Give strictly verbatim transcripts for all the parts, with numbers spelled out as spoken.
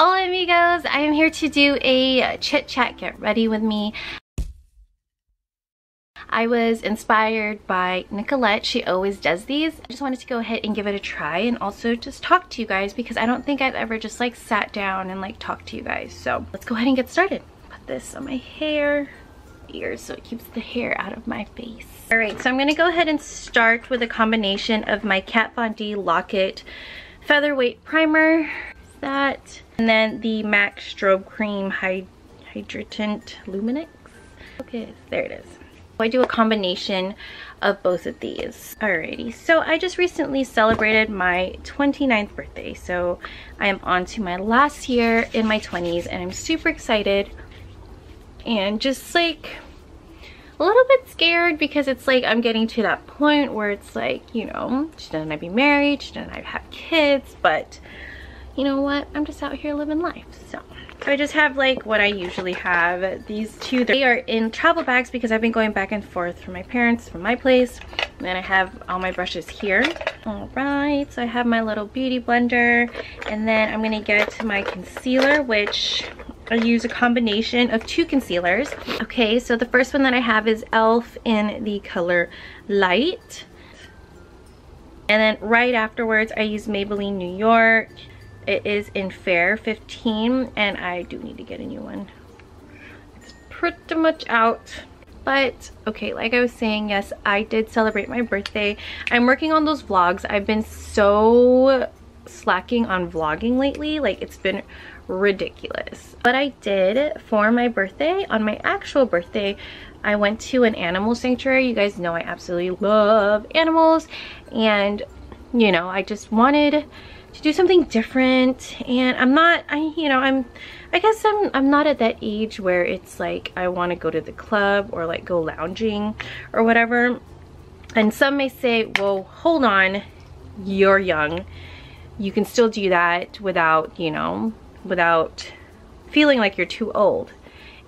Hola amigos, I am here to do a chit chat, get ready with me. I was inspired by Nicolette, she always does these. I just wanted to go ahead and give it a try and also just talk to you guys because I don't think I've ever just like sat down and like talked to you guys. So let's go ahead and get started. Put this on my hair, ears, so it keeps the hair out of my face. All right, so I'm gonna go ahead and start with a combination of my Kat Von D Lock It Featherweight Primer. That and then the MAC Strobe Cream Hy Hydratant Luminix. Okay, there it is. I do a combination of both of these. Alrighty, so I just recently celebrated my twenty-ninth birthday, so I am on to my last year in my twenties and I'm super excited and just like a little bit scared because it's like I'm getting to that point where it's like, you know, shouldn't I be married, shouldn't I have kids, but you know what, I'm just out here living life. So. so I just have like what I usually have. These two, they are in travel bags because I've been going back and forth from my parents, from my place. And then I have all my brushes here. All right, so I have my little beauty blender. And then I'm gonna get my concealer, which I use a combination of two concealers. Okay, so the first one that I have is e l f in the color Light. And then right afterwards, I use Maybelline New York. It is in Fair fifteen, and I do need to get a new one. It's pretty much out. But, okay, like I was saying, yes, I did celebrate my birthday. I'm working on those vlogs. I've been so slacking on vlogging lately. Like, it's been ridiculous. What I did for my birthday, on my actual birthday, I went to an animal sanctuary. You guys know I absolutely love animals. And, you know, I just wanted to do something different, and I'm not, I you know, I'm, I guess I'm, I'm not at that age where it's like I want to go to the club or like go lounging or whatever. And some may say, well, hold on, you're young, you can still do that without, you know, without feeling like you're too old.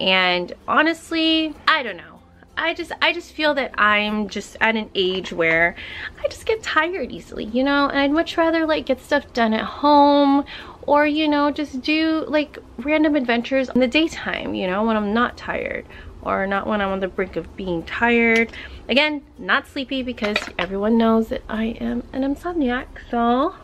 And honestly, I don't know. I just I just feel that I'm just at an age where I just get tired easily, you know, and I'd much rather like get stuff done at home or, you know, just do like random adventures in the daytime, you know, when I'm not tired or not when I'm on the brink of being tired. Again, not sleepy because everyone knows that I am an insomniac, so.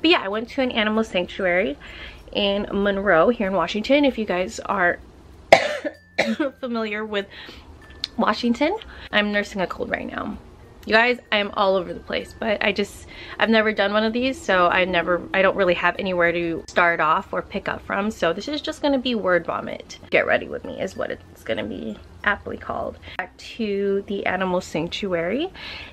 But yeah, I went to an animal sanctuary in Monroe here in Washington, if you guys are familiar with Washington. I'm nursing a cold right now. You guys, I am all over the place, but I just, I've never done one of these, so I never, I don't really have anywhere to start off or pick up from, so this is just going to be word vomit. Get ready with me is what it's going to be aptly called. Back to the animal sanctuary.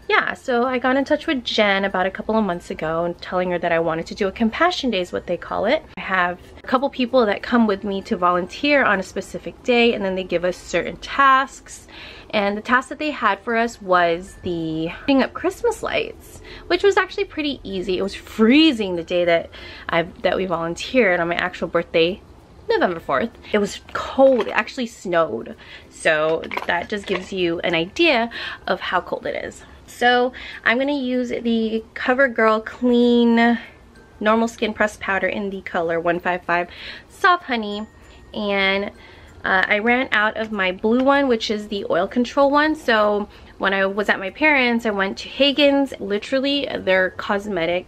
Yeah, so I got in touch with Jen about a couple of months ago and telling her that I wanted to do a compassion day is what they call it. I have a couple people that come with me to volunteer on a specific day, and then they give us certain tasks. And the task that they had for us was the putting up Christmas lights, which was actually pretty easy. It was freezing the day that I that we volunteered on my actual birthday, November fourth. It was cold, it actually snowed. So that just gives you an idea of how cold it is. So I'm gonna use the CoverGirl Clean Normal Skin Pressed Powder in the color one five five Soft Honey, and Uh, I ran out of my blue one, which is the oil control one. So when I was at my parents', I went to Higgins. Literally, their cosmetic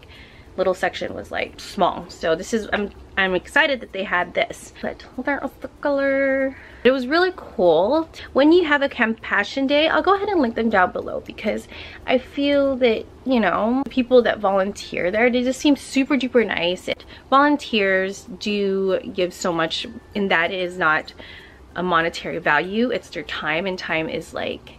little section was like small. So this is, I'm, I'm excited that they had this. But there's the color. It was really cool. When you have a compassion day, I'll go ahead and link them down below because I feel that, you know, people that volunteer there, they just seem super duper nice. And volunteers do give so much, and that is not a monetary value, it's their time, and time is like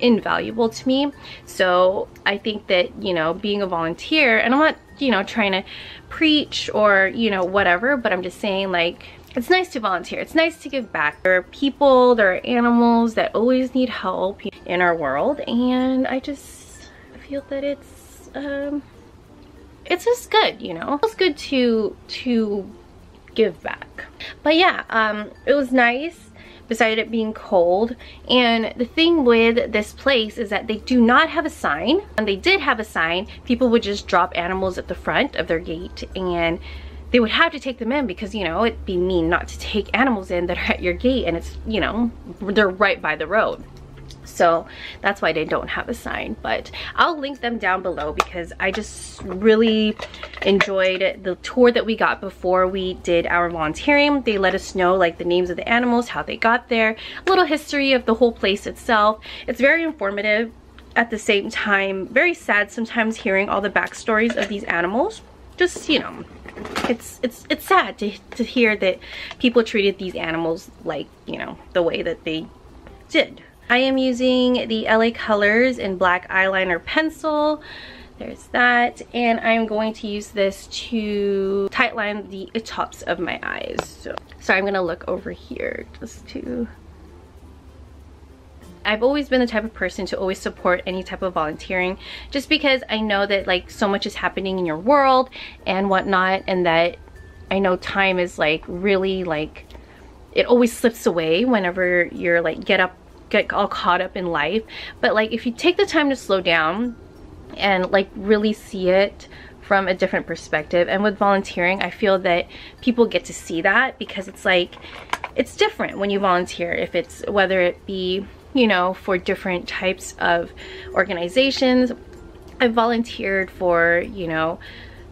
invaluable to me. So I think that, you know, being a volunteer, and I'm not, you know, trying to preach or, you know, whatever, but I'm just saying, like, it's nice to volunteer, it's nice to give back. There are people, there are animals that always need help in our world, and I just feel that it's um it's just good, you know, it's good to to give back. But yeah, um it was nice besides it being cold. And the thing with this place is that they do not have a sign. When they did have a sign, people would just drop animals at the front of their gate, and they would have to take them in because, you know, it'd be mean not to take animals in that are at your gate, and it's, you know, they're right by the road. So that's why they don't have a sign, but I'll link them down below because I just really enjoyed the tour that we got before we did our volunteering. They let us know like the names of the animals, how they got there, a little history of the whole place itself. It's very informative, at the same time very sad sometimes hearing all the backstories of these animals. Just, you know, it's it's it's sad to, to hear that people treated these animals like, you know, the way that they did. I am using the L A Colors in black eyeliner pencil. There's that. And I'm going to use this to tightline the tops of my eyes. So, so I'm going to look over here just to... I've always been the type of person to always support any type of volunteering just because I know that like so much is happening in your world and whatnot, and that I know time is like really like... It always slips away whenever you're like get up get all caught up in life. But like if you take the time to slow down and like really see it from a different perspective, and with volunteering I feel that people get to see that because it's like it's different when you volunteer, if it's whether it be, you know, for different types of organizations. I volunteered for, you know,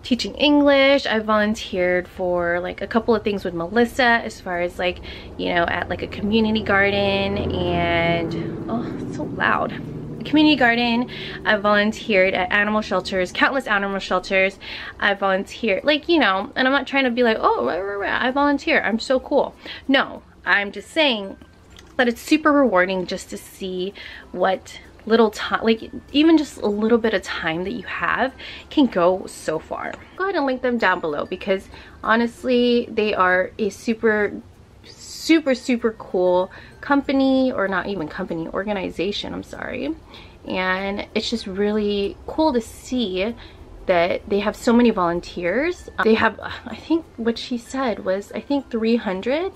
teaching English. I volunteered for like a couple of things with Melissa as far as like, you know, at like a community garden, and oh, it's so loud. Community garden. I volunteered at animal shelters, countless animal shelters. I volunteered like, you know, and I'm not trying to be like, oh, rah, rah, rah, I volunteer, I'm so cool. No, I'm just saying that it's super rewarding just to see what little time, like even just a little bit of time that you have can go so far. Go ahead and link them down below because honestly they are a super super super cool company, or not even company, organization, I'm sorry. And it's just really cool to see that they have so many volunteers. They have, I think what she said was, I think three hundred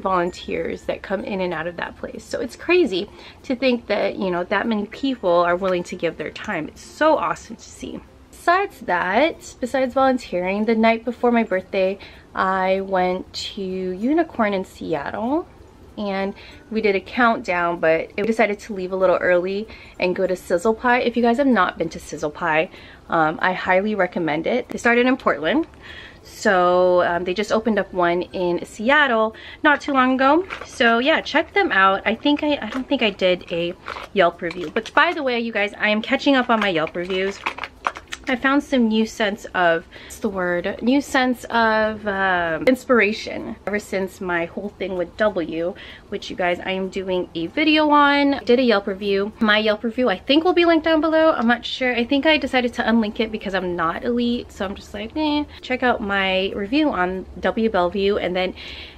volunteers that come in and out of that place. So it's crazy to think that, you know, that many people are willing to give their time. It's so awesome to see. Besides that, besides volunteering, the night before my birthday, I went to Unicorn in Seattle and we did a countdown, but we decided to leave a little early and go to Sizzle Pie. If you guys have not been to Sizzle Pie, um, I highly recommend it. They started in Portland. So um, they just opened up one in Seattle not too long ago. So yeah, check them out. I think I, I don't think I did a Yelp review. But by the way, you guys, I am catching up on my Yelp reviews. I found some new sense of, what's the word? New sense of um, inspiration ever since my whole thing with W, which you guys, I am doing a video on. I did a Yelp review. My Yelp review I think will be linked down below. I'm not sure. I think I decided to unlink it because I'm not elite, so I'm just like, eh. Check out my review on W Bellevue. And then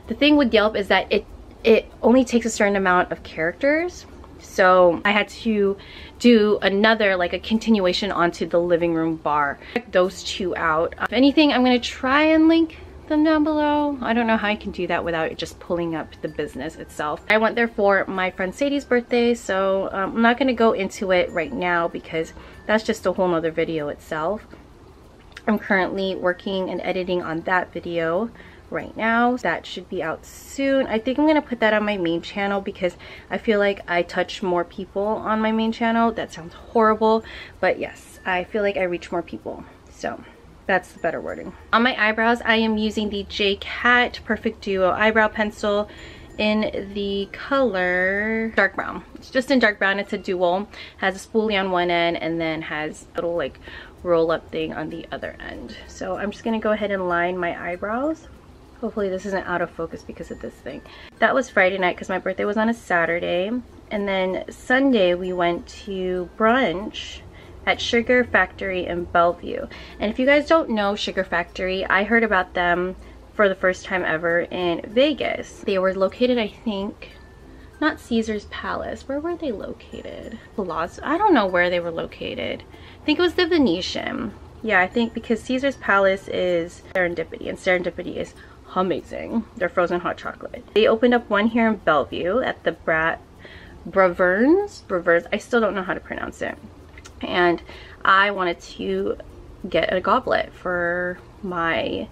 the thing with Yelp is that it it only takes a certain amount of characters. So I had to do another, like a continuation onto the living room bar. Check those two out. If anything, I'm going to try and link them down below. I don't know how I can do that without just pulling up the business itself. I went there for my friend Sadie's birthday, so um, I'm not going to go into it right now because that's just a whole nother video itself. I'm currently working and editing on that video right now. That should be out soon. I think I'm gonna put that on my main channel because I feel like I touch more people on my main channel. That sounds horrible, but yes, I feel like I reach more people, so that's the better wording. On my eyebrows, I am using the JCat Perfect Duo Eyebrow Pencil in the color dark brown. It's just in dark brown. It's a dual, has a spoolie on one end and then has a little like roll up thing on the other end. So I'm just gonna go ahead and line my eyebrows. Hopefully this isn't out of focus because of this thing. That was Friday night because my birthday was on a Saturday. And then Sunday we went to brunch at Sugar Factory in Bellevue. And if you guys don't know Sugar Factory, I heard about them for the first time ever in Vegas. They were located, I think, not Caesar's Palace. Where were they located? Plaza? I don't know where they were located. I think it was the Venetian. Yeah, I think because Caesar's Palace is Serendipity and Serendipity is amazing. They're frozen hot chocolate. They opened up one here in Bellevue at the Brat Braverns. Braverns. I still don't know how to pronounce it. And I wanted to get a goblet for my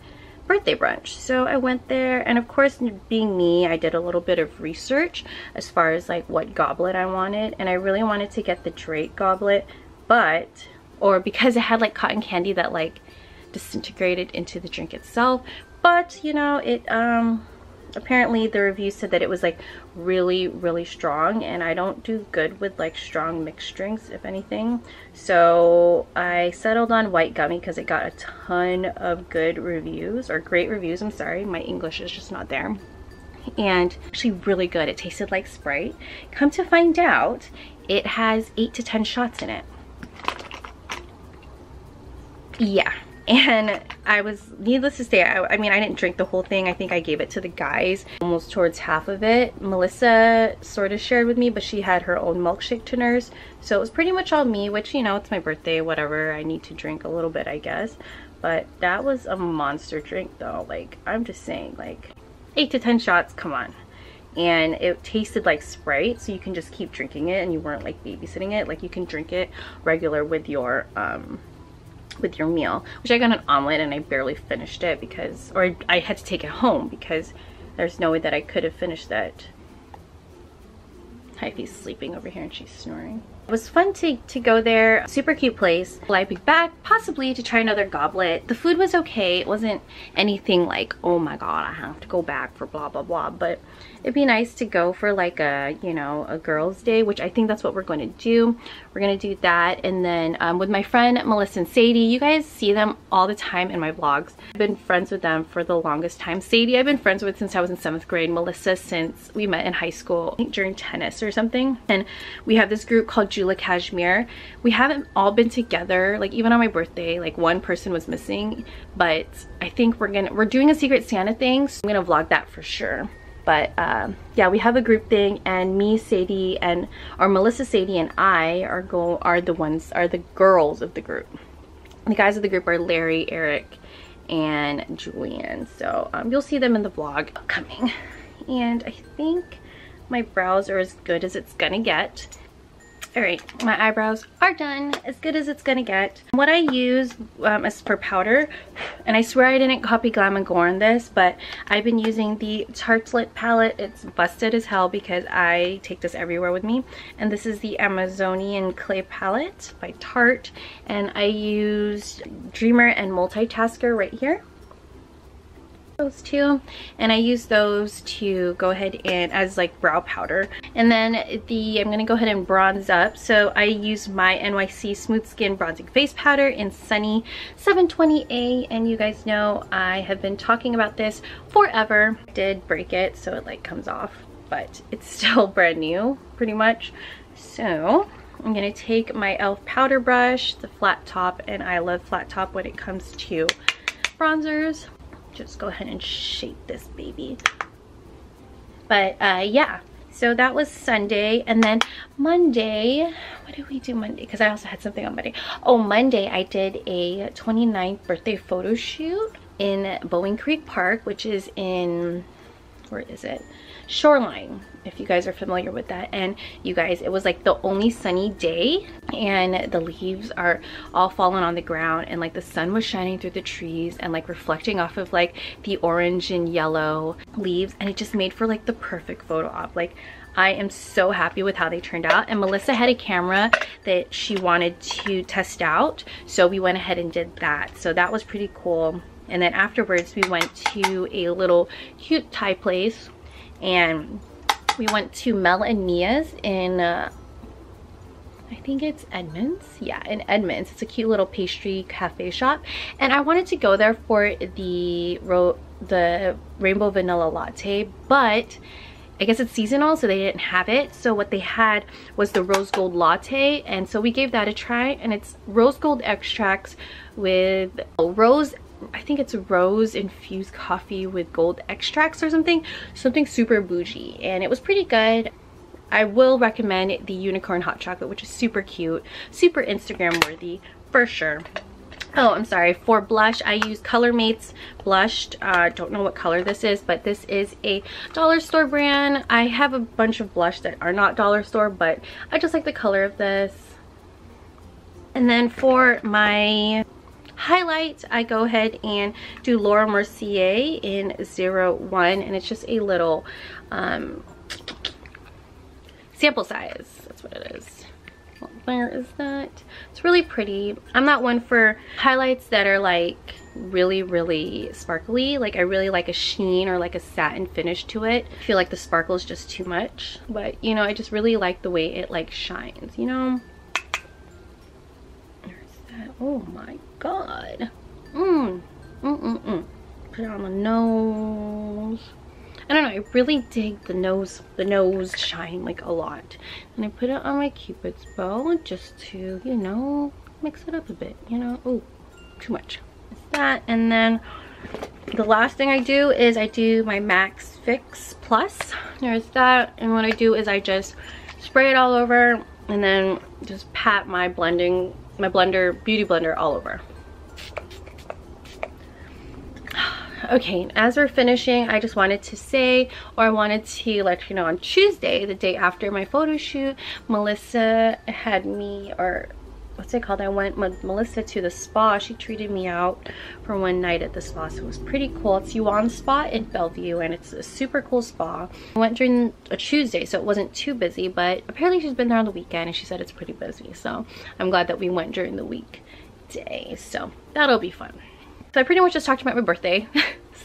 birthday brunch. So I went there, and of course, being me, I did a little bit of research as far as like what goblet I wanted, and I really wanted to get the Drake goblet, but or because it had like cotton candy that like disintegrated into the drink itself. But you know, it um apparently the review said that it was like really really strong, and I don't do good with like strong mixed drinks, if anything. So I settled on white gummy because it got a ton of good reviews, or great reviews, I'm sorry, my English is just not there, and actually really good. It tasted like Sprite. Come to find out, it has eight to ten shots in it. Yeah. And I was, needless to say, I, I mean, I didn't drink the whole thing. I think I gave it to the guys almost towards half of it. Melissa sort of shared with me, but she had her own milkshake to nurse. So it was pretty much all me, which, you know, it's my birthday, whatever. I need to drink a little bit, I guess. But that was a monster drink, though. Like, I'm just saying, like, eight to ten shots, come on. And it tasted like Sprite, so you can just keep drinking it, and you weren't, like, babysitting it. Like, you can drink it regular with your, um... with your meal, which I got an omelet and I barely finished it because, or I, I had to take it home because there's no way that I could have finished that. Hyphy's sleeping over here and she's snoring. It was fun to, to go there, super cute place. Will I be back? Possibly, to try another goblet. The food was okay. It wasn't anything like, oh my god, I have to go back for blah blah blah, but it'd be nice to go for like a, you know, a girls day, which I think that's what we're going to do. We're going to do that, and then um, with my friend Melissa and Sadie. You guys see them all the time in my vlogs. I've been friends with them for the longest time. Sadie I've been friends with since I was in seventh grade. Melissa since we met in high school, I think during tennis or something. And we have this group called June Kashmir. We haven't all been together, like even on my birthday, like one person was missing, but I think we're gonna we're doing a Secret Santa thing, so I'm gonna vlog that for sure. But um yeah, we have a group thing, and me, Sadie, and or Melissa, Sadie, and I are go are the ones are the girls of the group. The guys of the group are Larry, Eric, and Julian. So um you'll see them in the vlog coming. And I think my brows are as good as it's gonna get. Alright, my eyebrows are done, as good as it's gonna get. What I use um, as for powder, and I swear I didn't copy Glam and Gore on this, but I've been using the Tarte Lip palette. It's busted as hell because I take this everywhere with me. And this is the Amazonian Clay palette by Tarte. And I used Dreamer and Multitasker right here. Those two, and I use those to go ahead and as like brow powder. And then the I'm gonna go ahead and bronze up, so I use my N Y C Smooth Skin Bronzing Face Powder in Sunny seven twenty A, and you guys know I have been talking about this forever. I did break it, so it like comes off, but it's still brand new pretty much. So I'm gonna take my e l f powder brush, the flat top, and I love flat top when it comes to bronzers. Just go ahead and shape this baby. But uh yeah, so that was Sunday. And then Monday, what did we do Monday? Because I also had something on Monday. Oh, Monday I did a twenty-ninth birthday photo shoot in Bowing Creek Park, which is in, where is it? Shoreline, if you guys are familiar with that. And you guys, it was like the only sunny day, and the leaves are all falling on the ground, and like the sun was shining through the trees and like reflecting off of like the orange and yellow leaves, and it just made for like the perfect photo op. Like, I am so happy with how they turned out. And Melissa had a camera that she wanted to test out, so we went ahead and did that. So that was pretty cool. And then afterwards we went to a little cute Thai place, and we went to Mel and Mia's in uh, I think it's Edmonds. Yeah, in Edmonds. It's a cute little pastry cafe shop, and I wanted to go there for the ro the rainbow vanilla latte, but I guess it's seasonal, so they didn't have it. So what they had was the rose gold latte, and so we gave that a try. And it's rose gold extracts with rose, I think it's rose infused coffee with gold extracts or something, something super bougie, and it was pretty good. I will recommend the Unicorn hot chocolate, which is super cute, super Instagram worthy for sure. Oh, I'm sorry, for blush I use Color Mate's blushed, uh don't know what color this is, but this is a dollar store brand. I have a bunch of blush that are not dollar store, but I just like the color of this. And then for my highlight, I go ahead and do Laura Mercier in zero one, and it's just a little um, sample size. That's what it is. Where is that? It's really pretty. I'm not one for highlights that are like really really sparkly. Like I really like a sheen or like a satin finish to it. I feel like the sparkle is just too much, but you know, I just really like the way it like shines, you know. There's that. Oh my god. mm. Mm mm mm. Put it on the nose. I don't know, I really dig the nose, the nose shine like a lot. And I put it on my Cupid's bow just to, you know, mix it up a bit, you know. Oh, too much. It's that. And then the last thing I do is I do my MAC Fix Plus. There's that. And what I do is I just spray it all over and then just pat my blending, my blender, beauty blender all over. Okay, as we're finishing, I just wanted to say, or I wanted to let you know, on Tuesday, the day after my photo shoot, Melissa had me, or what's it called? I went with Melissa to the spa. She treated me out for one night at the spa, so it was pretty cool. It's Yuan Spa in Bellevue, and it's a super cool spa. I went during a Tuesday, so it wasn't too busy, but apparently she's been there on the weekend, and she said it's pretty busy, so I'm glad that we went during the weekday, so that'll be fun. So I pretty much just talked about my birthday.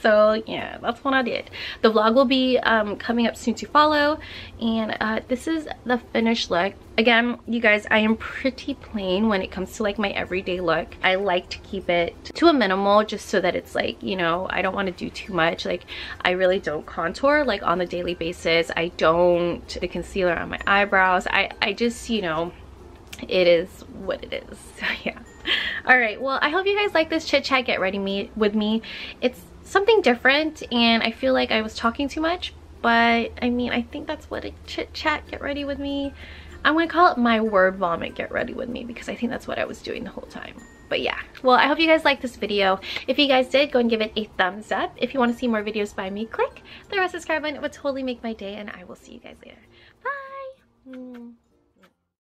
So yeah, that's what I did. The vlog will be um, coming up soon to follow. And uh, this is the finished look. Again, you guys, I am pretty plain when it comes to like my everyday look. I like to keep it to a minimal just so that it's like, you know, I don't want to do too much. Like I really don't contour like on a daily basis. I don't the concealer on my eyebrows. I, I just, you know, it is what it is. So yeah. All right, well, I hope you guys like this chit chat. Get ready me with me. It's something different, and I feel like I was talking too much, but I mean, I think that's what a chit chat. Get ready with me. I'm gonna call it my word vomit. Get ready with me, because I think that's what I was doing the whole time. But yeah, well, I hope you guys liked this video. If you guys did, go and give it a thumbs up. If you want to see more videos by me, click the red subscribe button. It would totally make my day, and I will see you guys later. Bye.